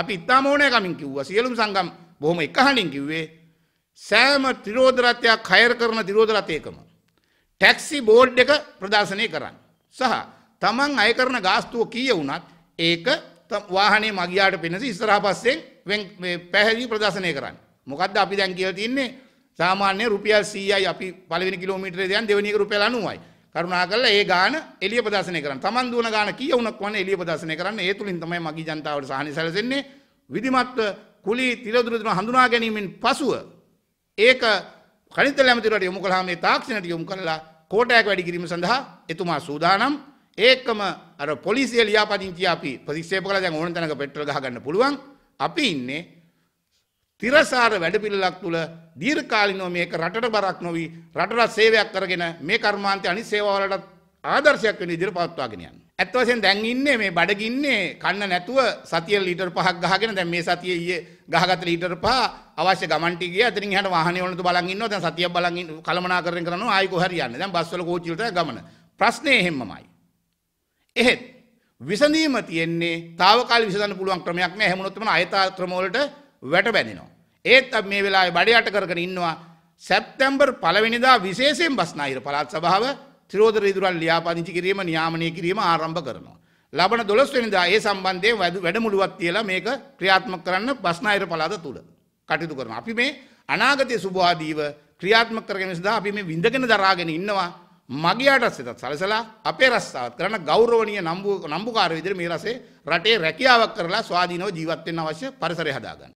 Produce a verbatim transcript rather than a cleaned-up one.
අපි ඉතාම ඕනෑකමින් කිව්වා සියලුම සංගම් බොහොම එකහණින් කිව්වේ සෑම ත්‍රිරෝද රථයක් හයර් කරන ත්‍රිරෝද රථයකම ටැක්සි බෝඩ් එක ප්‍රදර්ශනය කරන්න සහ තමන් අය කරන ගාස්තුව කීය වුණත් ඒක වාහනේ මගියාට පෙනස ඉස්සරහා පස්සෙන් මේ පැහැදිලි ප්‍රදර්ශනය කරන්න. මොකද්ද අපි දැන් කියලා තින්නේ සාමාන්‍ය රුපියල් සීයයි අපි පළවෙනි කිලෝමීටරේ දැන් දෙවෙනි එක රුපියල් අනූවයි. කරුණාකරලා ඒ ගාන එළිය ප්‍රදර්ශනය කරන්න. Taman දුවන ගාන කීය වුණත් කොහොනේ එළිය ප්‍රදර්ශනය කරන්න. ඒ තුලින් තමයි මගී ජනතාවට සාහනි සැලසෙන්නේ. විධිමත්ව කුලී තිරදුරුදුන හඳුනා ගැනීමෙන් පසුව ඒක කණිත ලැමතිරට යොමු කළාම මේ තාක්ෂණයට යොමු කරලා කෝටයක් වැඩි කිරීම සඳහා එතුමා සූදානම්. ඒකම අර පොලිසිය ලියාපදිංචි අපි ප්‍රතික්ෂේප කළා දැන් ඕන තැනක පෙට්‍රල් ගහ ගන්න පුළුවන්. අපි ඉන්නේ තිරසාර වැඩ පිළිලක් තුල දීර්ඝකාලීනව මේක රටට බරක් නොවි රටට සේවයක් කරගෙන මේ කර්මාන්තය අනිත් සේවාවලට ආදර්ශයක් වෙන විදිහට පවත්වාගෙන යන්න. ඇත්ත වශයෙන් දැන් ඉන්නේ මේ බඩගින්නේ කන්න නැතුව සතිය ලීටර් පහක් ගහගෙන දැන් මේ සතියේ ඊයේ ගහගත්ත ලීටර් පහ අවශ්‍ය ගමන්ටි ගියා. එතනින් එහාට වාහනේ වලට බලන් ඉන්නවා. දැන් සතියක් බලන් ඉන්න කලමනාකරණය කරනවා ආයි කොහරි යන්නේ. දැන් බස් වල කෝච්චි වලට ගමන. ප්‍රශ්නේ එහෙම්මමයි. එහෙත් විසඳීම තියෙන්නේ తాවකාලික විසඳන්න පුළුවන් ක්‍රමයක් නෑ. හැමුණොත් තමයි ආයතන ක්‍රම වලට වැට බැඳෙනවා. ඒත් අපි මේ වෙලාවේ බඩ යට කරගෙන ඉන්නවා සැප්තැම්බර් පළවෙනිදා විශේෂයෙන් බස්නාහිර පළාත් සභාව ත්‍රිරෝද රිදුරන් ලියාපදිංචි කිරීම නියාමනය කිරීම ආරම්භ කරනවා. ලබන දොළොස් වෙනිදා ඒ සම්බන්ධයෙන් වැඩමුළුවක් තියලා මේක ක්‍රියාත්මක කරන්න බස්නාහිර පළාත තුල කටයුතු කරනවා. අපි මේ අනාගතයේ සුබවාදීව ක්‍රියාත්මක කර ගැනීම සඳහා අපි මේ විඳගෙන දරාගෙන ඉන්නවා. මගියාට සිතත් සලසලා අපේ රස්සාවත් කරන්න ගෞරවනීය නම්බු නම්බුකාර විදිහට මේ රසේ රටේ රැකියාවක් කරලා ස්වාධීනව ජීවත් වෙන්න අවශ්‍ය පරිසරය හදාගන්න.